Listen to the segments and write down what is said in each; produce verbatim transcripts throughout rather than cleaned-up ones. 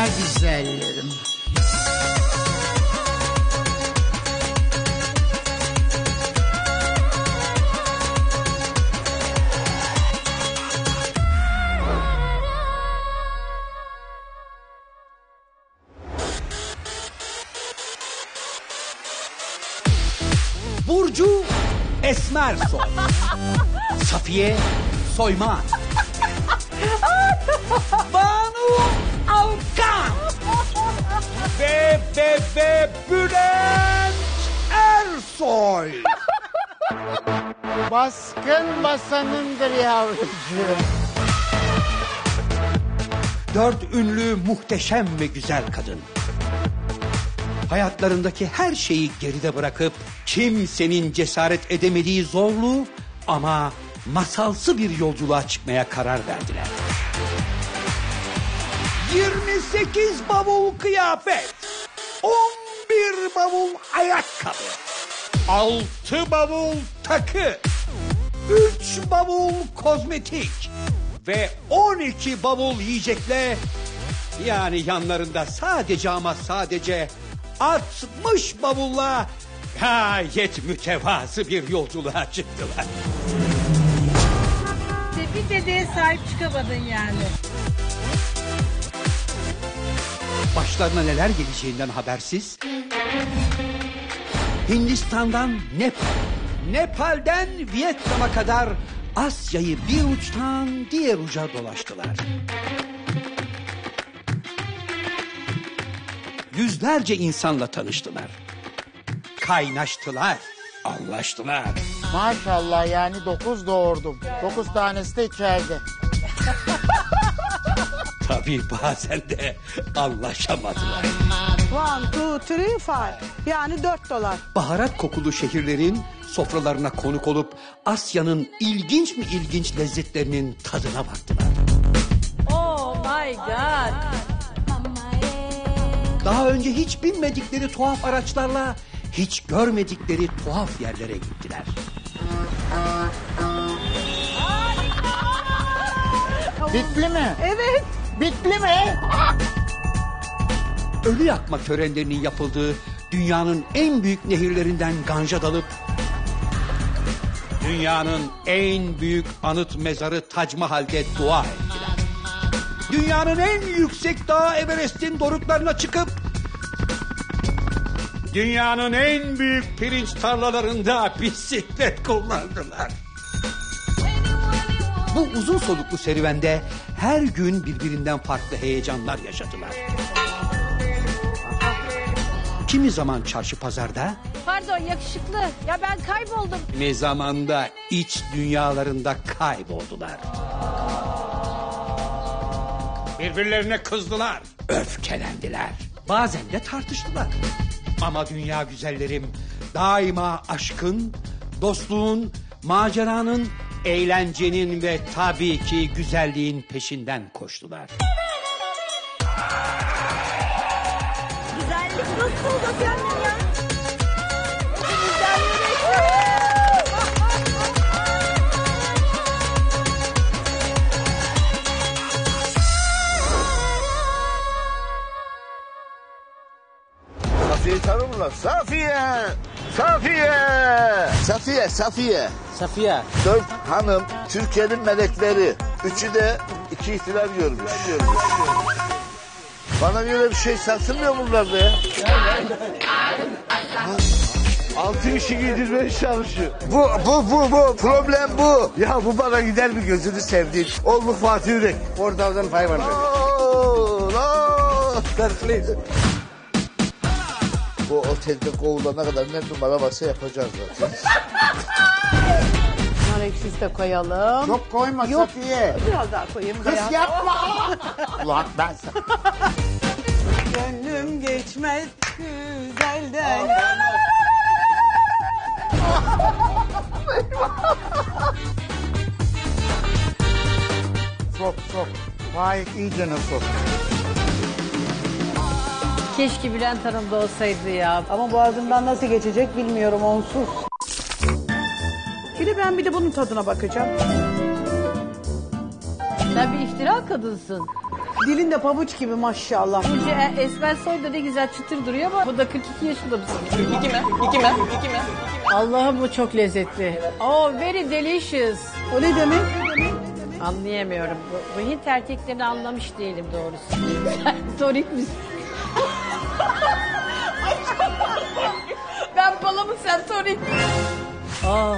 Dünya Güzellerim. Burcu Esmersoy, Safiye Soyman, Banu Alkan ve ve ve Bülent Ersoy. Baskın basanındır yavrucuğum. Dört ünlü muhteşem ve güzel kadın. Hayatlarındaki her şeyi geride bırakıp kimsenin cesaret edemediği zorlu ama masalsı bir yolculuğa çıkmaya karar verdiler. yirmi sekiz bavul kıyafet, on bir bavul ayakkabı, altı bavul takı, üç bavul kozmetik ve on iki bavul yiyecekle, yani yanlarında sadece ama sadece altmış bavulla gayet mütevazı bir yolculuğa çıktılar. Tebrik dediğe sahip çıkamadın yani. Başlarına neler geleceğinden habersiz. Hindistan'dan Nepal, Nepal'den Vietnam'a kadar Asya'yı bir uçtan diğer uca dolaştılar. Yüzlerce insanla tanıştılar. Kaynaştılar, anlaştılar. Maşallah yani dokuz doğurdum. Dokuz tanesi de içeride. Tabii bazen de anlaşamadılar. One, two, three, five. Yani dört dolar. Baharat kokulu şehirlerin sofralarına konuk olup Asya'nın ilginç mi ilginç lezzetlerinin tadına baktılar. Oh my God. Daha önce hiç binmedikleri tuhaf araçlarla hiç görmedikleri tuhaf yerlere gittiler. Bitli mi? Evet. Bitli mi? Ölü yakma törenlerinin yapıldığı dünyanın en büyük nehirlerinden Ganj'a dalıp dünyanın en büyük anıt mezarı Tac Mahal'de dua ettiler. Dünyanın en yüksek dağı Everest'in doruklarına çıkıp dünyanın en büyük pirinç tarlalarında bisiklet kullandılar. Bu uzun soluklu serüvende her gün birbirinden farklı heyecanlar yaşadılar. Kimi zaman çarşı pazarda... Pardon yakışıklı, ya ben kayboldum. Ne zamanda iç dünyalarında kayboldular. Birbirlerine kızdılar, öfkelendiler. Bazen de tartıştılar. Ama dünya güzellerim daima aşkın, dostluğun, maceranın, eğlencenin ve tabii ki güzelliğin peşinden koştular. Güzellik nasıl olacak yani ya? Tanımla Safiye, Safiye, Safiye, Safiye, Safiye. Dört hanım Türkiye'nin melekleri. Üçü de iki ihtilal görmüş. Bana göre bir şey sarsılmıyor bunlarda ya. Altı kişi giydirmeye çalışıyor. Bu, bu, bu, bu. Problem bu. Ya bu bana gider mi gözünü sevdiğin? Oldu Fatih Yürek. Oradan pay var. Oh, no. Bu otelde kovulana kadar ne numara varsa yapacağız zaten. Bunları eksiz de koyalım. Çok koyma yok. Safiye. Biraz daha koyayım. Kız ya. Yapma. Ulan ben sana. Gönlüm geçmez güzelden. Sok sok. Vay iyi canım sok. Keşke Bülent Hanım da olsaydı ya. Ama boğazımdan nasıl geçecek bilmiyorum onsuz. Bir de ben bir de bunun tadına bakacağım. Sen bir iftira kadınsın. Dilin de pabuç gibi maşallah. Burcu Esmersoy da ne güzel çıtır duruyor ama bu da kırk iki yaşında bizim. kırk iki mi? iki mi? iki mi? Allah'ım bu çok lezzetli. Oh very delicious. O ne demek? Anlayamıyorum. Bu, bu Hint erkeklerini anlamış değilim doğrusu. Torik mi? Ben balamı sen torik. Oh.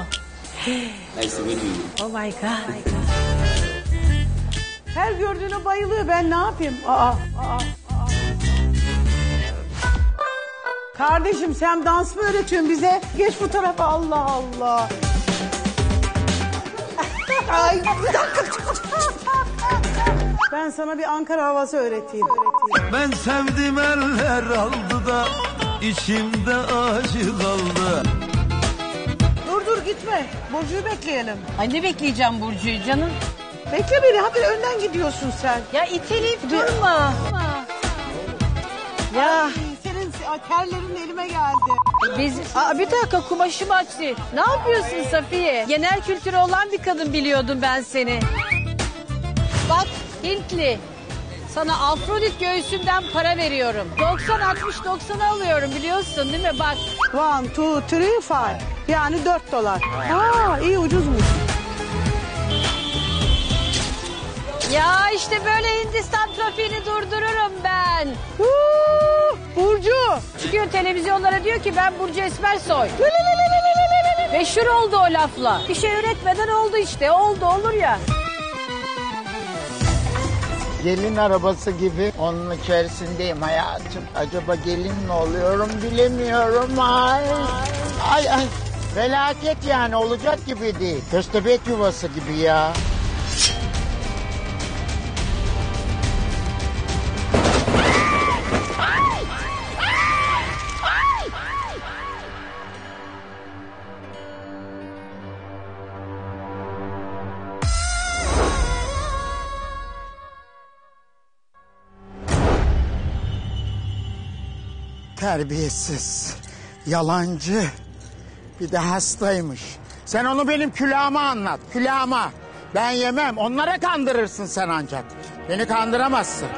Nice video. Oh my god. Her gördüğüne bayılıyor. Ben ne yapayım? Aa, aa, aa, aa. Kardeşim sen dans mı öğretiyorsun bize? Geç bu tarafa. Allah Allah. Ay bir dakika. Ben sana bir Ankara havası öğreteyim. öğreteyim. Ben sevdim eller aldı da içimde acı kaldı. Dur dur gitme. Burcu'yu bekleyelim. Ay ne bekleyeceğim Burcu'yu canım? Bekle beni, hadi önden gidiyorsun sen. Ya iteleyip durma. Ya. Ay, senin terlerin elime geldi. Biz, Aa, bir dakika kumaşımı açtı. Ne yapıyorsun ay. Safiye? Genel kültürü olan bir kadın biliyordum ben seni. Bak Hintli. Sana Afrodit göğsümden para veriyorum. doksan altmış doksan'a alıyorum biliyorsun değil mi? Bak. One, two, three, five. Yani dört dolar. Aa, iyi ucuzmuş. Ya işte böyle Hindistan trafiğini durdururum ben. Huu, Burcu. Çıkıyor televizyonlara diyor ki ben Burcu Esmersoy. Meşhur oldu o lafla. Bir şey üretmeden oldu işte. Oldu olur ya. Gelin arabası gibi onun içerisindeyim hayatım. Acaba gelin mi oluyorum bilemiyorum. Ay ay. ay. Felaket yani olacak gibi değil. Köstebek yuvası gibi ya. Terbiyesiz, yalancı, bir de hastaymış. Sen onu benim külahıma anlat, külahıma. Ben yemem, onlara kandırırsın sen ancak. Beni kandıramazsın.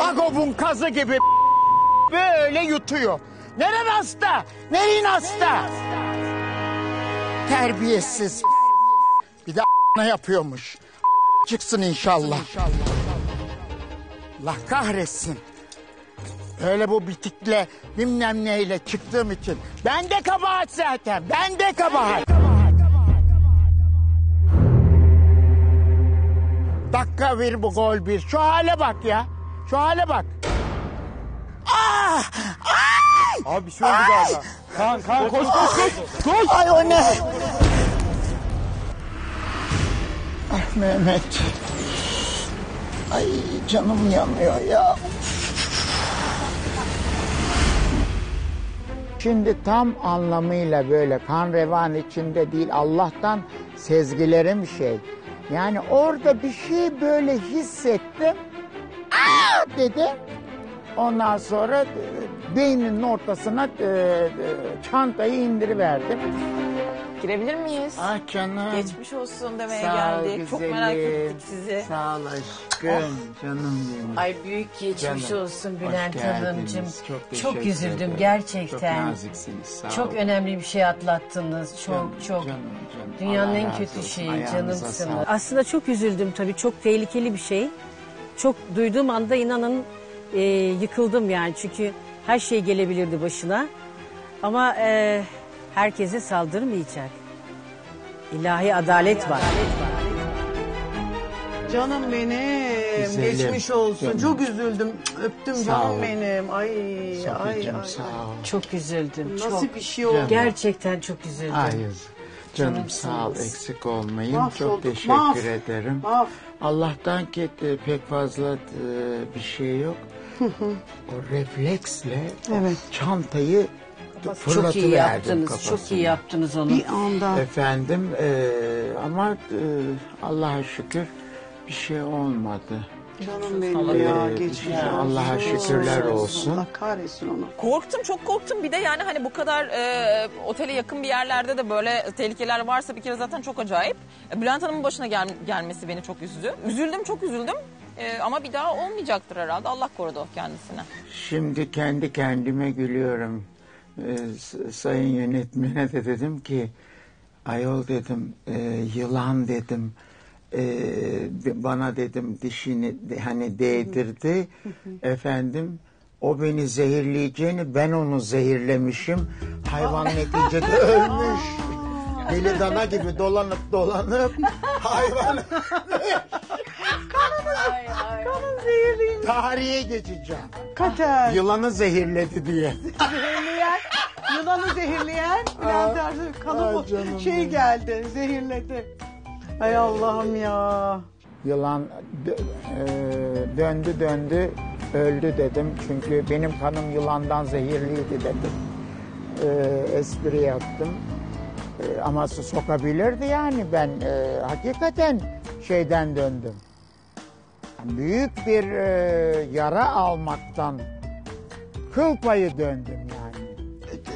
Agob'un kazı gibi böyle yutuyor. Neren hasta, nerin hasta? Terbiyesiz. Bir de ne yapıyormuş. Çıksın inşallah. Allah kahretsin. Öyle bu bitikle bilmem neyle çıktığım için. Ben de kabahat zaten. Ben de kabahat. Dakika bir bu gol bir. Şu hale bak ya. Şu hale bak. Ah! Ay! Abi bir şey oldu galiba. Kan kan koş koş koş. Koş. Ay o ne? Ah Mehmet. Ay canım yanıyor ya. Şimdi tam anlamıyla böyle kan revan içinde değil, Allah'tan sezgilerim şey. Yani orada bir şey böyle hissettim. Aa dedi. Ondan sonra beyninin ortasına çantayı indiriverdim. Girebilir miyiz? Ah canım. Geçmiş olsun demeye geldik. Çok merak ettik sizi. Sağ ol aşkım. Oh. Canım benim. Ay büyük geçmiş canım. Olsun Bülent Hanımcığım. Çok, çok üzüldüm ederim. Gerçekten. Çok naziksiniz. Sağ çok olun. Önemli bir şey atlattınız. Çok canım, çok. Canım, canım. Dünyanın Allah en kötü şeyi canımsınız. Aslında çok üzüldüm tabii. Çok tehlikeli bir şey. Çok duyduğum anda inanın e, yıkıldım yani. Çünkü her şey gelebilirdi başına. Ama... E, herkese saldırmayacak. İlahi adalet var. Canım benim, güzelim. Geçmiş olsun. Canım. Çok üzüldüm, öptüm sağ canım ol. Benim. Ay, ay, ay. Sağ ol. Çok üzüldüm. Nasıl çok. Bir şey oldu? Canım. Gerçekten çok üzüldüm. Hayır, canım, canım sağ ol, eksik olmayın. Mahf çok olduk. Teşekkür Mahf. Ederim. Mahf. Allah'tan ki pek fazla bir şey yok. O refleksle evet. Çantayı... Çok iyi yaptınız, kafasına. Çok iyi yaptınız onu. Bir anda. Efendim, e, ama e, Allah'a şükür bir şey olmadı. Canım benim ya, geçmiş olsun. Allah'a şükürler olsun. Allah kahretsin onu. Korktum, çok korktum. Bir de yani hani bu kadar e, otele yakın bir yerlerde de böyle tehlikeler varsa bir kere zaten çok acayip. Bülent Hanım'ın başına gel gelmesi beni çok üzdü. Üzüldüm, çok üzüldüm. E, ama bir daha olmayacaktır herhalde. Allah korudu kendisine. Şimdi kendi kendime gülüyorum. E, sayın yönetmene de dedim ki, ayol dedim, e, yılan dedim. Ee, bana dedim dişini hani değdirdi efendim, o beni zehirleyeceğini ben onu zehirlemişim, hayvan neticede ölmüş, deli dana gibi dolanıp dolanıp hayvan kanını zehirleyeceğim, tarihe geçeceğim kader, yılanı zehirledi diye zehirleyen yılanı zehirleyen Bülent Ersoy kanı şey geldi zehirledi. Ay Allah'ım ya. Yılan dö e döndü döndü öldü dedim. Çünkü benim kanım yılandan zehirliydi dedim. E espri yaptım. E ama sokabilirdi yani, ben e hakikaten şeyden döndüm. Büyük bir e yara almaktan kıl payı döndüm yani.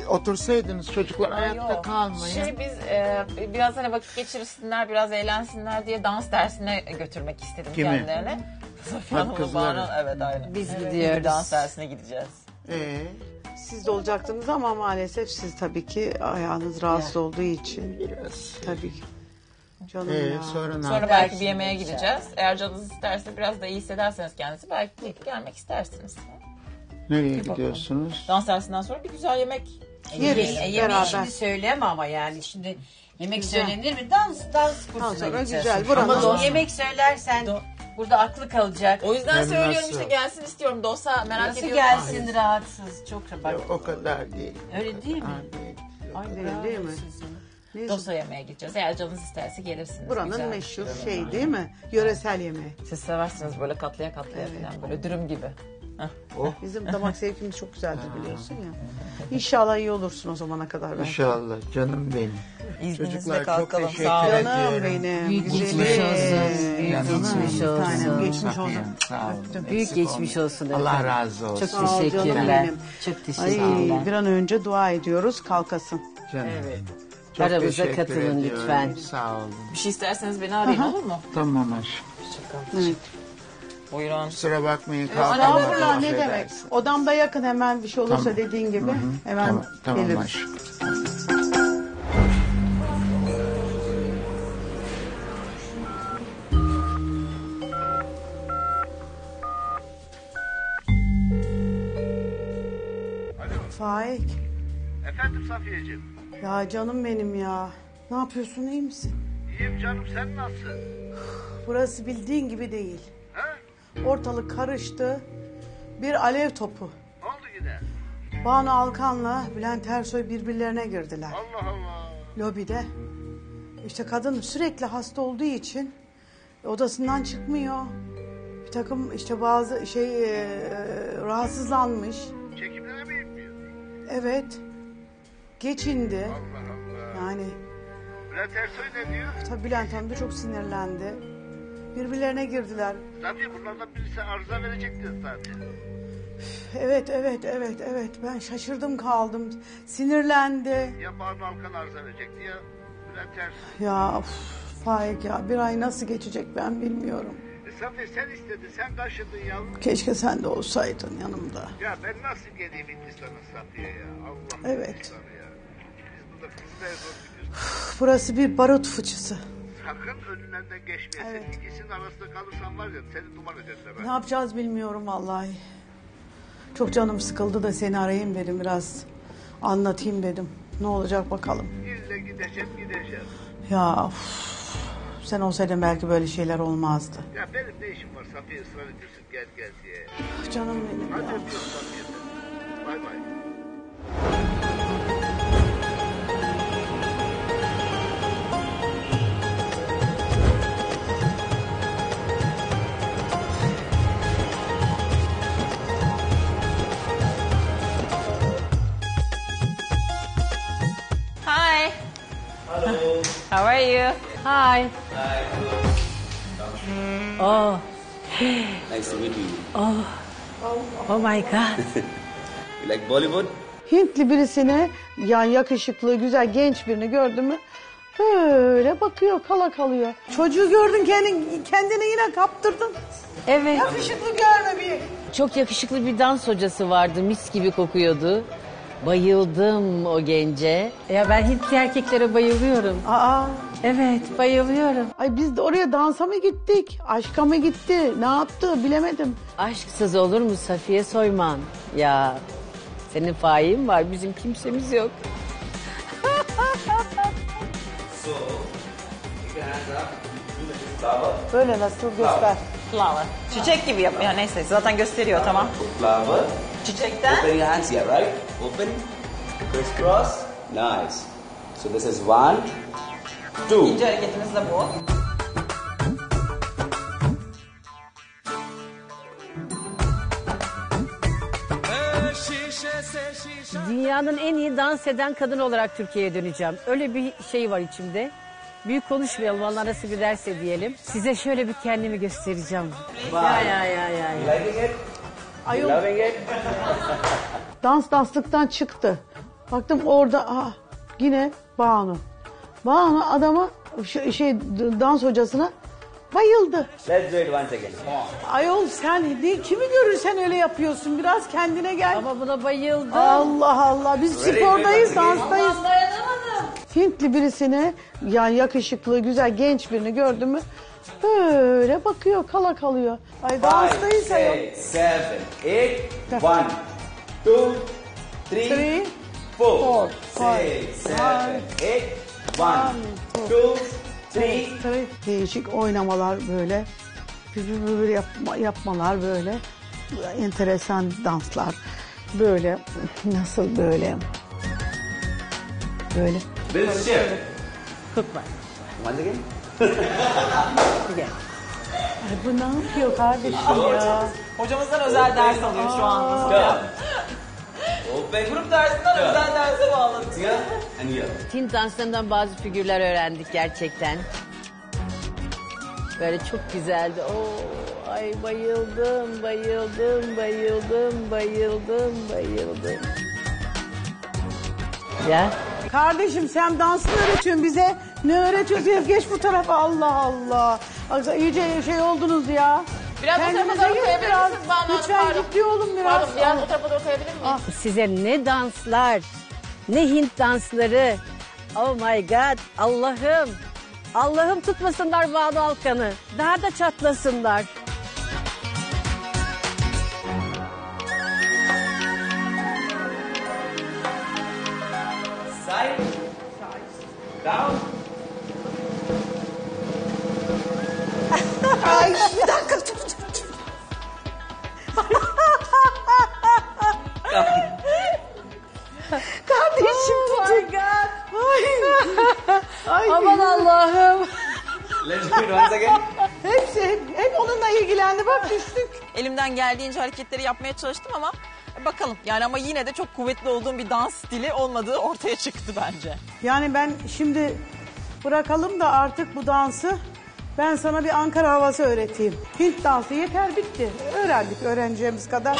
Otursaydınız çocuklar, ay ayakta yok, kalmayın. Şey biz e, biraz hani vakit geçirsinler, biraz eğlensinler diye dans dersine götürmek istedim. Kimi? Kendilerine. Safiye Hanım'la Banu, evet aynen. Biz evet, gidiyoruz. Dans dersine gideceğiz. Ee? Siz de olacaktınız ama maalesef siz tabii ki ayağınız rahatsız yani olduğu için. Biraz. Tabii ki. Canım ee, ya. Sonra, sonra belki bir yemeğe gideceğiz. gideceğiz. Eğer canınız isterse, biraz da iyi hissederseniz kendisi, belki gelmek istersiniz. Nereye bir gidiyorsunuz? Bakalım. Dans dersinden sonra bir güzel yemek yeriz. E, yemeği şimdi söyleme ama yani şimdi yemek güzel söylenir mi? Dans dans kursuna gideceğiz. Ama don, yemek söylersen don, burada aklı kalacak. O yüzden ben söylüyorum nasıl? İşte gelsin istiyorum. Dosa merak nasıl ediyorum. Nasıl gelsin? Hayır, rahatsız. Çok rahat. Yok, o kadar değil. Öyle değil mi? Aynen değil mi? Dosa yemeğe gideceğiz. Eğer canınız isterse gelirsiniz. Buranın güzel meşhur şey var, değil mi? Yöresel yemeği. Siz seversiniz böyle katlaya katlaya evet, falan böyle dürüm gibi. Oh. Bizim damak zevkimiz çok güzeldir biliyorsun ya. İnşallah iyi olursun o zamana kadar. Belki. İnşallah canım benim. İzninizle çocuklar kalkalım, çok teşekkür ederim. Canım benim. Büyük geçmiş olsun. Büyük geçmiş olsun. Geçmiş olsun. Büyük geçmiş olsun. Allah razı olsun. Çok teşekkürler. Çok teşekkürler. Ay, bir an önce dua ediyoruz kalkasın. Canım. Evet. Çok aramıza katılın ediyorum lütfen. Sağ olun. Bir şey isterseniz beni arayın, aha, olur mu? Tamam aşkım. Hoşçakalın. Evet. Buyurun. Kusura bakmayın. E, Arabırlar ne demek? Edersin. Odamda yakın, hemen bir şey olursa tamam, dediğin gibi. Hı -hı. Hemen tamam, tamam, geliriz. Aşk. Alo. Faik. Efendim Safiyeciğim. Ya canım benim ya. Ne yapıyorsun, iyi misin? İyiyim canım, sen nasılsın? Burası bildiğin gibi değil. Ortalık karıştı. Bir alev topu. Ne oldu yine? Banu Alkan'la Bülent Ersoy birbirlerine girdiler. Allah Allah. Lobide. İşte kadın sürekli hasta olduğu için odasından çıkmıyor. Bir takım işte bazı şey e, rahatsızlanmış. Çekimlere mi yapıyor? Evet. Geçindi. Allah Allah. Yani. Bülent Ersoy ne diyor? Tabii Bülent Hanım da çok sinirlendi. Birbirlerine girdiler. Zaten bunlardan birisi arıza verecekti zaten. Evet, evet, evet, evet. Ben şaşırdım kaldım. Sinirlendi. Ya Banu Alkan arıza verecekti ya Bülent Ersoy. Ya Faik ya, bir ay nasıl geçecek ben bilmiyorum. E, Safiye sen istedin, sen taşıdın yavrum. Keşke sen de olsaydın yanımda. Ya ben nasıl geleyim Hindistan'a Safiye ya? Allah evet. Ya. Biz burada kızlar zor. Burası bir barut fıçısı. Sakın önünden geçmeyesin. Evet. İkisinin arasında kalırsan var ya, seni duman ödediler. Ne yapacağız bilmiyorum vallahi. Çok canım sıkıldı da seni arayayım dedim, biraz anlatayım dedim. Ne olacak bakalım. İlle gideceğim gideceğim. Ya of, sen olsaydın belki böyle şeyler olmazdı. Ya benim ne işim var Safiye, ısrar ediyorsun gel gel diye. Canım benim. Hadi ya. Öpüyorum Safiye'den. Bay bay. Hello. How are you? Hi. Hi. Oh. Nice to meet you. Oh, oh my God. You like Bollywood? Hintli birisine, yani yakışıklı, güzel, genç birini gördün mü? Böyle bakıyor, kala kalıyor. Çocuğu gördün, kendin, kendini yine kaptırdın. Evet. Yakışıklı görme bir. Çok yakışıklı bir dans hocası vardı, mis gibi kokuyordu. Bayıldım o gence. Ya ben Hintli erkeklere bayılıyorum. Aa. Evet, bayılıyorum. Ay biz de oraya dansa mı gittik, aşka mı gitti, ne yaptı bilemedim. Aşksız olur mu Safiye Soyman? Ya senin fayin var, bizim kimsemiz yok. Böyle nasıl göster? Flower. Çiçek gibi yapıyor. Neyse zaten gösteriyor, tamam. Flower. Çiçekten. Open your hands here, right? Open. Criss cross. Nice. So this is one, two. İkinci hareketimiz de bu. Dünyanın en iyi dans eden kadın olarak Türkiye'ye döneceğim. Öyle bir şey var içimde. Büyük konuşmayalım, Allah nasıl giderse diyelim. Size şöyle bir kendimi göstereceğim. Ya ya ya ya. Ayol. Dans danslıktan çıktı. Baktım orada aha, yine Banu. Banu adama şey, şey dans hocasına bayıldı. Let's do it once again. Ayol sen değil, kimi görürsen öyle yapıyorsun. Biraz kendine gel. Ama buna bayıldım. Allah Allah, biz spordayız, danstayız. Hintli birisine, yani yakışıklı, güzel, genç birini gördün mü? Böyle bakıyor, kala kalıyor. Ay danstayız ayol. beş, altı, yedi, sekiz, on, iki, üç, dört, değişik oynamalar böyle. Böyle yapma, yapmalar böyle. Enteresan danslar. Böyle, nasıl böyle? Böyle. Bill Shift. Kutma. Once again. Again. Ay bu ne yapıyor kardeşim ya? Hocamızdan özel ders alıyor şu an. Grup dersinden özel derse bağladık. Hint danslarından bazı figürler öğrendik gerçekten. Böyle çok güzeldi. Oo, ay bayıldım, bayıldım, bayıldım, bayıldım, bayıldım. Ya. Kardeşim sen dansı öğretiyorsun bize. Ne öğretiyorsun? Geç bu tarafa. Allah Allah. Aksa iyice şey oldunuz ya. Biraz kendinize o tarafa doğru koyabilir misiniz? Bana lütfen gitti oğlum biraz. Pardon, biraz o tarafa doğru koyabilir miyim? Ah. Size ne danslar, ne Hint dansları. Oh my God. Allah'ım. Allah'ım tutmasınlar Banu Alkan'ı. Daha da çatlasınlar. Down. Ay bir dakika. Kardeşim oh tutun. Ay. Aman Allah'ım. Let's do it once again. Hepsi hep, hep onunla ilgilendi. Bak düştük. Elimden geldiğince hareketleri yapmaya çalıştım ama bakalım yani, ama yine de çok kuvvetli olduğum bir dans stili olmadığı ortaya çıktı bence. Yani ben şimdi bırakalım da artık bu dansı, ben sana bir Ankara havası öğreteyim. Hint dansı yeter, bitti. Öğrendik öğreneceğimiz kadar.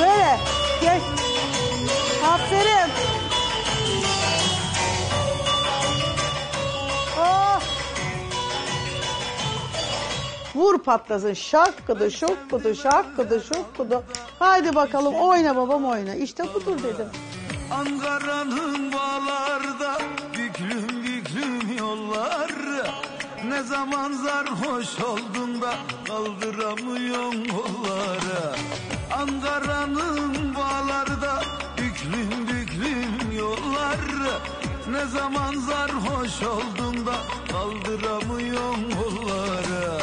Böyle geç. Aferin. Oh. Vur patlasın, şak kudu, şok kudu, şak kudu, şok kudu. Haydi bakalım oyna babam oyna. İşte budur dedim. Ankara'nın bağlarda, büklüm büklüm yollar. Ne zaman sarhoş oldun da kaldıramıyorsun kollara. Ankara'nın bağlarda, büklüm büklüm yollar. Ne zaman sarhoş oldun da kaldıramıyorsun kollara.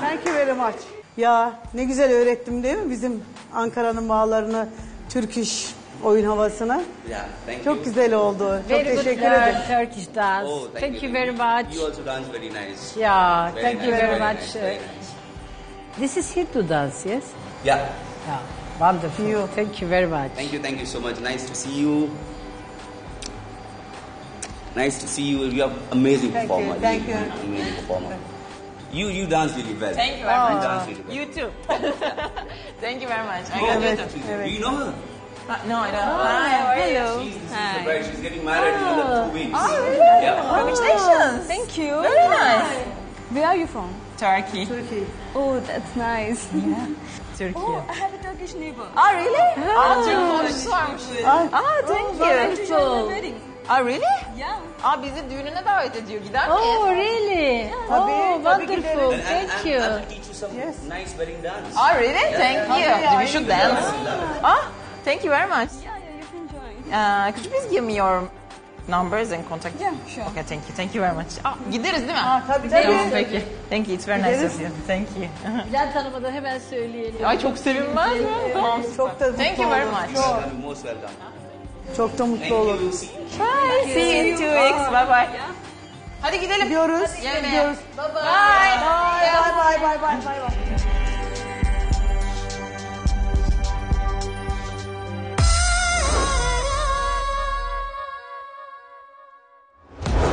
Thank you very much. Ya ne güzel öğrettim değil mi bizim Ankara'nın bağlarını, Türk iş oyun havasına? Yeah, thank you. Çok güzel oldu. Çok teşekkür ederim. Turkish dance. Oh, thank, thank you very much. You also dance very nice. Yeah, very thank nice, you very, very much. Nice, very nice. This is Hindu dance, yes? Yeah. Yeah. Wonderful. You. Thank you very much. Thank you, thank you so much. Nice to see you. Nice to see you. You have amazing thank performer. You, thank you. you. Amazing performer. You you dance really well. Thank you very oh. much. You dance really well. You too. Thank you very much. I got you. Do you know her? Uh, no, I don't. Oh, hi, how are you? She's, this hi. Is the bride. She's getting married oh. in another two weeks. Oh, really? Yeah. Oh. Congratulations. Thank you. Very nice. Where are you from? Turkey. Turkey. Oh, that's nice. Yeah. Turkey. Oh, I have a Turkish neighbor. Oh, really? Oh, Turkish. Oh, oh, thank you. I went to your wedding. Ah, really? Yeah. Aa, bizi düğününe davet ediyor. Gider miyiz? Oh, really? Yeah. Tabii, oh, tabii wonderful. Ki thank and, you. I'll teach you some yes. nice wedding dance. Ah, really? Yeah, thank yeah, you. Yeah, we should yeah, dance. Yeah. Ah, thank you very much. Yeah, yeah, you can join. Uh, could you please give me your numbers and contact? Yeah, sure. Okay, thank you. Thank you very much. Ah, gideriz değil mi? Ah, tabii. Tabii. Tamam, peki. Thank you. It's very gideriz. Nice of you. Thank you. Bülent Hanım'a hemen söyleyelim. Ay, çok sevinmez mi? Tamam. Çok da mutlu thank you very much. You're most welcome. Çok da mutlu oluruz. Bye. See you in two weeks. Bye bye. Hadi gidelim. Gidiyoruz. Hadi gidiyoruz. Bye bye. Bye bye. Bye bye. Bye bye. Bye bye.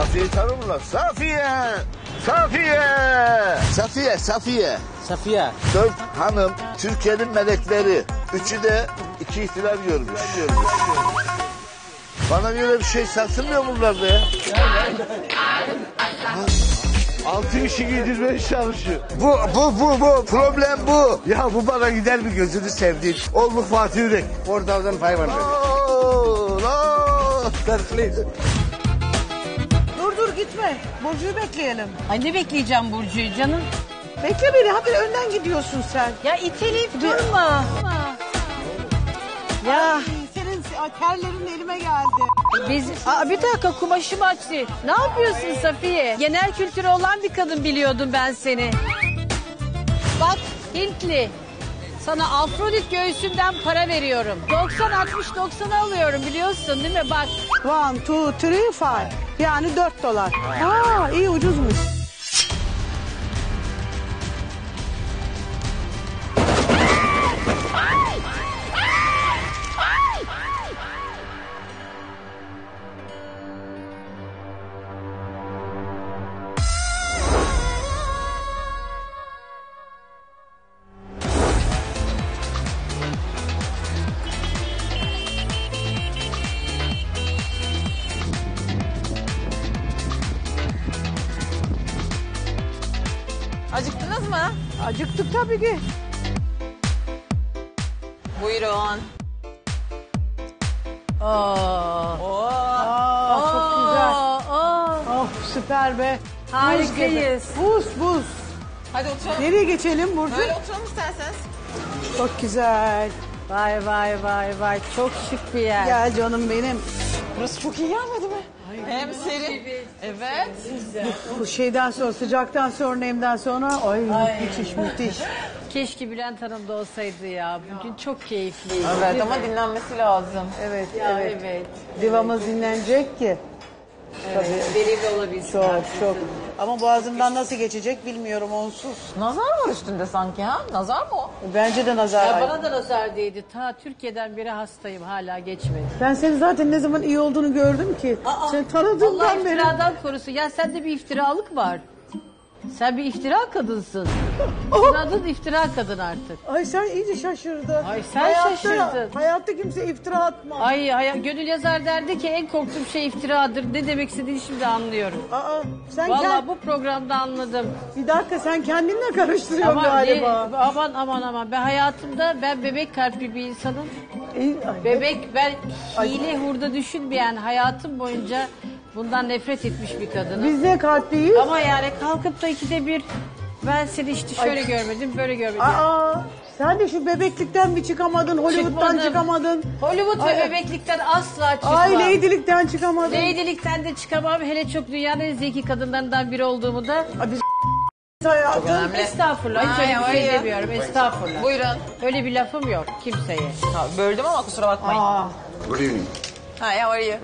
Safiye'yi tanımlar. Safiye. Safiye. Safiye. Safiye. Safiye. Dört hanım Türkiye'nin melekleri. Üçü de iki ihtilal görmüş. Bana göre bir şey satılmıyor bunlarda ya. Altı işi giydirmeye çalışıyor. Bu, bu, bu, bu. Problem bu. Ya bu bana gider mi gözünü sevdiğin? Ol bu Fatih Yürek. Oradan pay var. Ooo, ooo. Dur, dur gitme. Burcu'yu bekleyelim. Ay ne bekleyeceğim Burcu'yu canım? Bekle beni. Haber önden gidiyorsun sen. Ya iteleyip durma. Ya. Terlerin elime geldi. Biz, aa, bir dakika kumaşımı açtı. Ne yapıyorsun ay. Safiye? Genel kültürü olan bir kadın biliyordum ben seni. Bak Hintli. Sana Afrodit göğsümden para veriyorum. doksan altmış doksan alıyorum biliyorsun değil mi? Bak. One, two, three, five. Yani dört dolar. Aa, iyi ucuzmuş. Acıktınız mı? Acıktık tabii ki. Buyurun. Aa, aa, aa, aa, çok güzel. Aa. Oh süper be. Harikayız. Buz buz. Hadi oturalım. Nereye geçelim Burcu? Böyle oturalım isterseniz. Çok güzel. Vay vay vay vay. Çok şık bir yer. Gel canım benim. Burası çok iyi gelmedi mi? Hem serin, evet. Bu şeyden sonra, sıcaktan sonra, nemden sonra, ay müthiş müthiş. Keşke Bülent Hanım da olsaydı ya. Bugün ya. Çok keyifliydi. Evet ama dinlenmesi lazım. Evet, ya, evet. evet. Divamız evet. dinlenecek ki. Evet, tabii. Deli de olabilsin. Çok, gerçekten. Çok. Ama boğazımdan nasıl geçecek bilmiyorum onsuz. Nazar var üstünde sanki ha? Nazar mı o? Bence de nazar. Ya bana da nazar değdi. Ta Türkiye'den beri hastayım hala geçmedi. Ben seni zaten ne zaman iyi olduğunu gördüm ki. Aa, sen tanıdığımdan Allah beri. Allah iftiradan korusun. Ya sende bir iftiralık var. Sen bir iftira kadınsın. Senin adın iftira kadın artık. Ay sen iyice şaşırdın. Ay sen hayatta, şaşırdın. Hayatta kimse iftira atmaz. Ay, ay Gönül Yazar derdi ki en korktuğum şey iftiradır. Ne demek istediğini şimdi anlıyorum. Aa, sen vallahi bu programda anladım. Bir dakika sen kendinle karıştırıyorsun aman, galiba. Ne, aman aman aman. Ben hayatımda ben bebek kalpli bir insanım. E, bebek ben hile hurda düşünmeyen hayatım boyunca... Bundan nefret etmiş bir kadın. Biz de kalpliyiz. Ama yani kalkıp da ikide bir ben seni işte şöyle ay. Görmedim, böyle görmedim. Aa, sen de şu bebeklikten bir çıkamadın, Hollywood'dan çıkamadın. Hollywood ay. Ve bebeklikten asla çıkmam. Ay leydilikten çıkamadın. Leydilikten de çıkamam. Hele çok dünyanın en zeki kadınlarından biri olduğumu da. Ay biz hayatım. Estağfurullah. Hiç ay, öyle bir şey demiyorum. Estağfurullah. Buyurun. Öyle bir lafım yok kimseye. Ha, böldüm ama kusura bakmayın. Aa. Hi, how are you?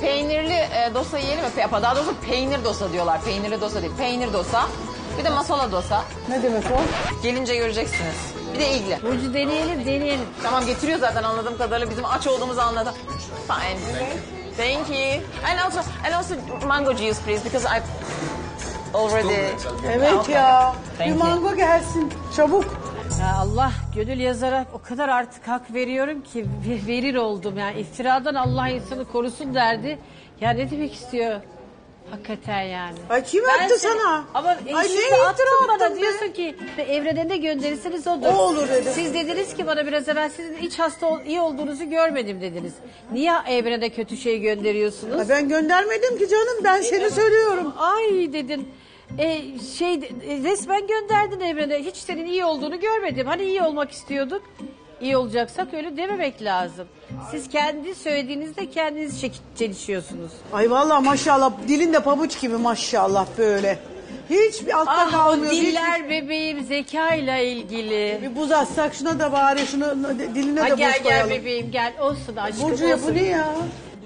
Peynirli e, dosa yiyelim mi? Pe daha doğrusu peynir dosa diyorlar. Peynirli dosa değil. Peynir dosa. Bir de masala dosa. Ne demek o? Gelince göreceksiniz. Bir de ilgili. Burcu deneyelim, deneyelim. Tamam getiriyor zaten anladığım kadarıyla. Bizim aç olduğumuzu anladım. Fine. Thank you. And also, and also mango juice please because I already. Evet ya. Bir mango gelsin çabuk. Ya Allah gönül yazara o kadar artık hak veriyorum ki verir oldum yani iftiradan Allah insanı korusun derdi. Ya ne demek istiyor? Hakikaten yani. Ay kim ben attı seni, sana? Ama ay şimdi attın bana diyorsun be? Ki evrene ne gönderirseniz odur. O olur dedi. Siz dediniz ki bana biraz evvel sizin iç hasta ol, iyi olduğunuzu görmedim dediniz. Niye evrene kötü şey gönderiyorsunuz? Ay ben göndermedim ki canım ben e, seni e, söylüyorum. Ay dedin. E, şey e, resmen gönderdin evrene. Hiç senin iyi olduğunu görmedim. Hani iyi olmak istiyorduk. İyi olacaksak öyle dememek lazım. Siz kendi söylediğinizde kendiniz çelişiyorsunuz. Ay vallahi maşallah dilin de pabuç gibi maşallah böyle. Hiç bir altta ah, kalmıyor. Diller hiç... bebeğim zekayla ilgili. Bir buz atsak şuna da bari şunu diline ha, de gel, buz koyalım. Gel gel bebeğim gel olsun aşkım. Burcu'ya bu ne ya?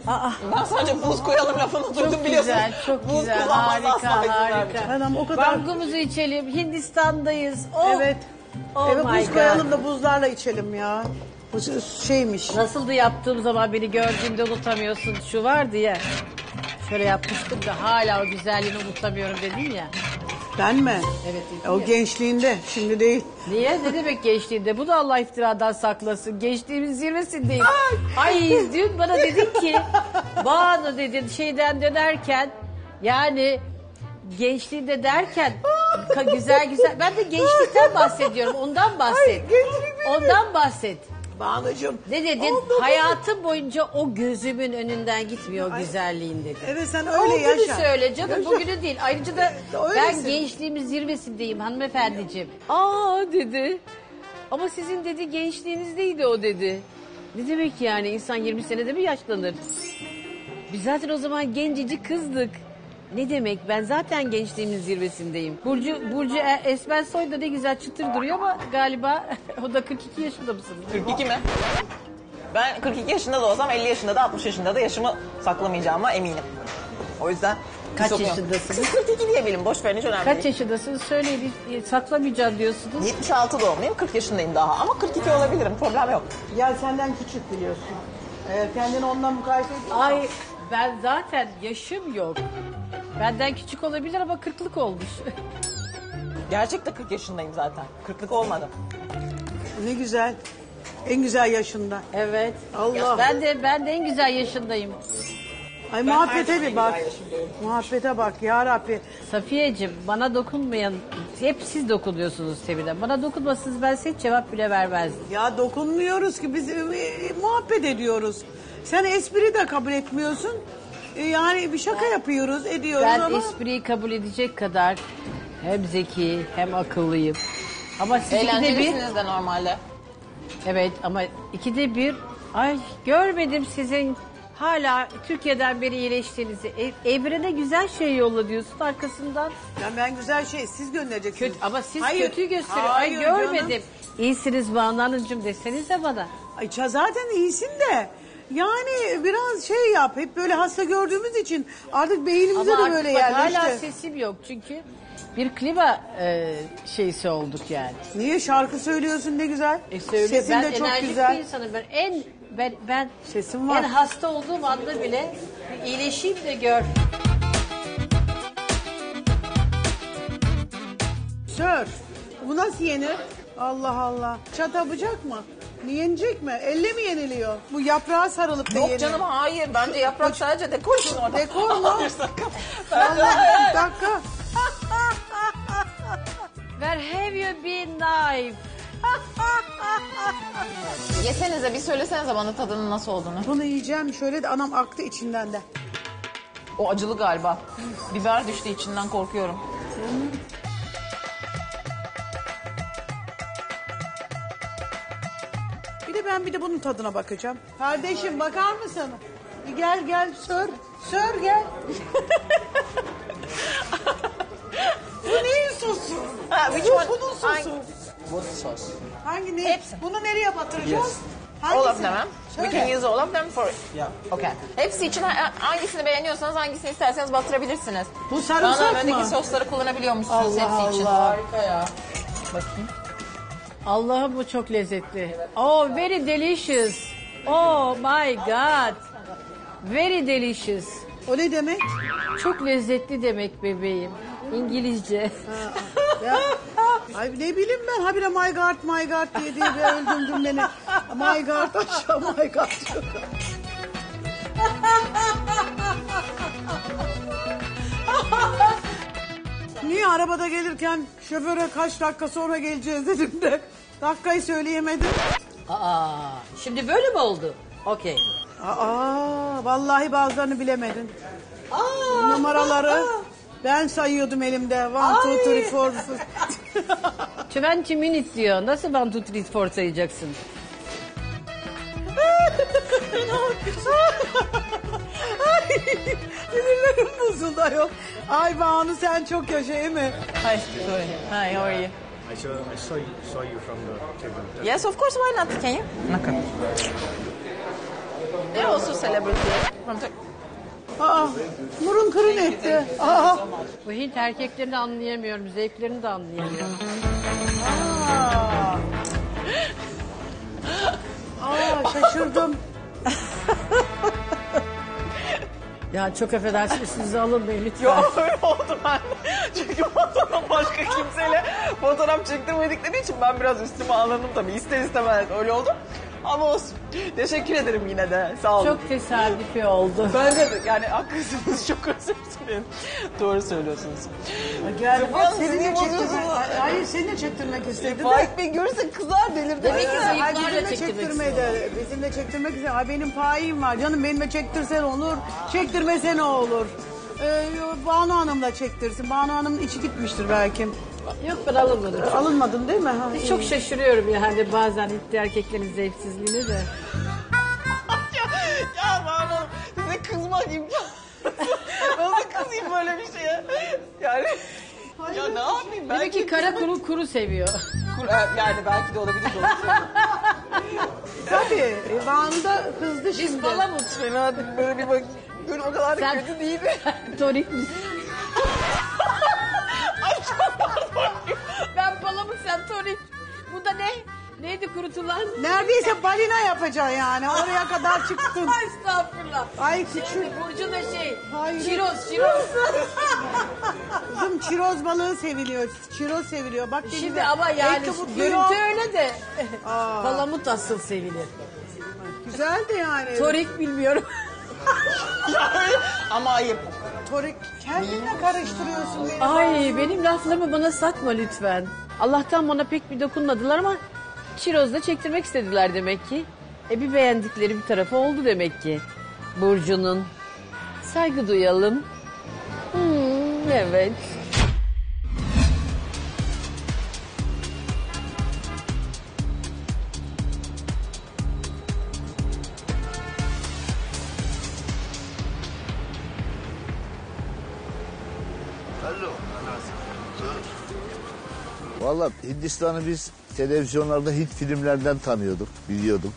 Aa, ben sadece buz koyalım lafını duydum biliyorsunuz. Çok buz güzel, harika harika. Adam, o kadar... Bangumuzu içelim, Hindistan'dayız. Oh. Evet. Oh evet buz God. Koyalım da buzlarla içelim ya. Bu şeymiş. Nasıldı yaptığım zaman beni gördüğünde unutamıyorsun şu vardı ya. Şöyle yapmıştım da hala o güzelliğini unutamıyorum dedin ya. Ben mi? Evet. E, o gençliğinde şimdi değil. Niye? Ne demek gençliğinde? Bu da Allah iftiradan saklasın. Gençliğimin zirvesindeyim. Ay dün bana dedin ki Banu dedin şeyden dönerken yani gençliğinde derken güzel güzel ben de gençlikten bahsediyorum ondan bahset. Ay, ondan bahset. Banucuğum. Ne dedin? Oldu, hayatım oldu. Boyunca o gözümün önünden gitmiyor o güzelliğin dedi. Evet sen öyle o yaşa. Bugünü söyle canım yaşa. Bugünü değil. Ayrıca da evet, ben gençliğimin zirvesindeyim hanımefendiciğim. Ya. Aa dedi. Ama sizin dedi gençliğinizdeydi o dedi. Ne demek yani insan yirmi senede mi yaşlanır? Biz zaten o zaman gencecik kızdık. Ne demek? Ben zaten gençliğimin zirvesindeyim. Burcu Burcu Esmersoy da ne güzel çıtır duruyor ama galiba o da kırk iki yaşında mısınız? kırk iki mi? Ben kırk iki yaşında da olsam elli yaşında da altmış yaşında da yaşımı saklamayacağıma eminim. O yüzden kaç yaşındasınız? kırk iki diyebilirim. Boş verin hiç önemli değil. Kaç yaşındasınız? Söyleyin saklamayacağım diyorsunuz. yetmiş altı doğumluyum. kırk yaşındayım daha ama kırk iki olabilirim. Problem yok. Ya senden küçük biliyorsun. Eğer kendini ondan mukayese ediyorsan. Ay ben zaten yaşım yok. Benden küçük olabilir ama kırklık olmuş. Gerçekten kırk yaşındayım zaten. Kırklık olmadım. Ne güzel. En güzel yaşında. Evet. Allah. Ben de ben de en güzel yaşındayım. Ay ben muhabbete bir bak. Muhabbete bak ya Rabbi. Safiyeciğim bana dokunmayan hep siz dokunuyorsunuz Sevil'e. Bana dokunmasınız ben size hiç cevap bile vermezdim. Ya dokunmuyoruz ki biz e, e, muhabbet ediyoruz. Sen espri de kabul etmiyorsun. Yani bir şaka yapıyoruz, ediyoruz ben ama... Ben espriyi kabul edecek kadar hem zeki hem akıllıyım. Ama siz eğlencelisiniz de normalde. Evet ama ikide bir... Ay görmedim sizin hala Türkiye'den beri iyileştiğinizi. E, evrene güzel şey yolla diyorsun arkasından. Yani ben güzel şey siz göndereceksiniz. Kötü, ama siz hayır, kötüyü gösteriyorsunuz. Ay görmedim. Canım. İyisiniz Banu Hanımcığım desenize bana. Ay zaten iyisin de. Yani biraz şey yap, hep böyle hasta gördüğümüz için artık beynimize ama de böyle yerleşti. Hala sesim yok çünkü bir klima e, şeysi olduk yani. Niye şarkı söylüyorsun ne güzel? E sesin ben de çok güzel. Ben enerjik bir insanım. Ben en ben ben sesim var. En hasta olduğum anda bile iyileşeyim de gör. Sör, bu nasıl yenir? Allah Allah. Çata bıcak mı? Yenecek mi? Elle mi yeniliyor? Bu yaprağa sarılıp da yeniliyor. Yok canım hayır. Bence yaprak sadece dekor için orada. Dekor mu? Vallahi dakika. Where have you been knife? Yesenize bir söylesenize bana tadının nasıl olduğunu. Bunu yiyeceğim şöyle de anam aktı içinden de. O acılı galiba. Biber düştü içinden korkuyorum. Ben bir de bunun tadına bakacağım. Kardeşim bakar mısın? Gel gel sör. Sör gel. Bu neyin sosu? Ha, bu bunun sosu. Hangi, bu sos. Hangi ne? Hepsi. Bunu nereye batıracağız? Yes. All of them. We can use all of them for it. Yeah. Okay. Hepsi için hangisini beğeniyorsanız hangisini isterseniz batırabilirsiniz. Bu sarımsak mı? Bana önündeki sosları kullanabiliyor musunuz hepsi Allah. için? Harika ya. Bakayım. Allah'ım bu çok lezzetli. Oh very delicious. Oh my god. Very delicious. O ne demek? Çok lezzetli demek bebeğim. İngilizce. Ha, ya. Ay ne bileyim ben, habire my god my god diye diye öldürdün beni. My god aşağı my god. Niye arabada gelirken şoföre kaç dakika sonra geleceğiz dedim de dakikayı söyleyemedim. Aa, şimdi böyle mi oldu? Okey. Aa, vallahi bazılarını bilemedin. Aa, numaraları aa. Ben sayıyordum elimde. One, two, three, four. Twenty minutes diyor. Nasıl one, two, three, four sayacaksın? Sinirlerim bozuldu ayol. Ay Banu sen çok yaşa değil mi? Hi, sorry. Hi, how are you? I saw you, saw you from the table. Yes, of course. Why not? Can you? Okay. They're also celebrities from Turkey. Aa, burun kırın etti. Aa. Bu Hint erkeklerini anlayamıyorum, zevklerini de anlayamıyorum. Aa, Aa şaşırdım. Ya çok affedersiniz, siz de alın beni lütfen. Yok öyle oldu ben. Çünkü fotoğraf başka kimseyle fotoğraf çektirmedikleri için ben biraz üstüme alındım tabii. İster istemez öyle oldu. Ama olsun. Teşekkür ederim yine de. Sağ olun. Çok tesadüfi oldu. Ben de yani haklısınız. Çok özür dilerim. Doğru söylüyorsunuz. Gel. Seninle çektirmek. Hayır seninle çektirmek istedim. Faik Bey görürse kızlar delirdi. Demek ki zayıflarla çektirmedi. Bizimle çektirmek istedim. Ay benim payım var. Canım benimle çektirsen olur. Çektirmese ne olur. Ee, Banu Hanım'la çektirsin. Banu Hanım'ın içi gitmiştir belki. Yok ben alınmadım. Alınmadın değil mi? Ha, çok şaşırıyorum yani bazen Hintli erkeklerin zevksizliğini de. ya ya bana size kızmak imkansız. Nasıl kızayım böyle bir şeye? Yani hayır, ya ne yapayım? Belki ki kara kuru kuru seviyor. Kur, yani belki de olabilir. Tabii. Van'da kızdı şimdi. Biz balamut. Fena böyle bir bak. Gün o kadar sen, kötü değil mi? Torik misin? Ben palamut sen torik. Bu da ne? Neydi kurutulan? Neredeyse balina yapacaksın yani. Oraya kadar çıktın. Estağfurullah. Ay küçük. Burcu da şey. Hayır. Çiroz, çiroz. Kızım çiroz balığı seviliyor. Çiroz seviliyor. Bak şimdi denize. Ama yani görüntü öyle de. Aa. Palamut asıl sevilir. Güzeldi yani. Torik bilmiyorum. Ama ayıp. Torik kendine karıştırıyorsun beni. Ay benim laflarımı bana satma lütfen. Allah'tan bana pek bir dokunmadılar ama çirozla çektirmek istediler demek ki. E bir beğendikleri bir tarafı oldu demek ki. Burcu'nun. Saygı duyalım. Hmm, evet. Valla Hindistan'ı biz televizyonlarda Hint filmlerinden tanıyorduk, biliyorduk.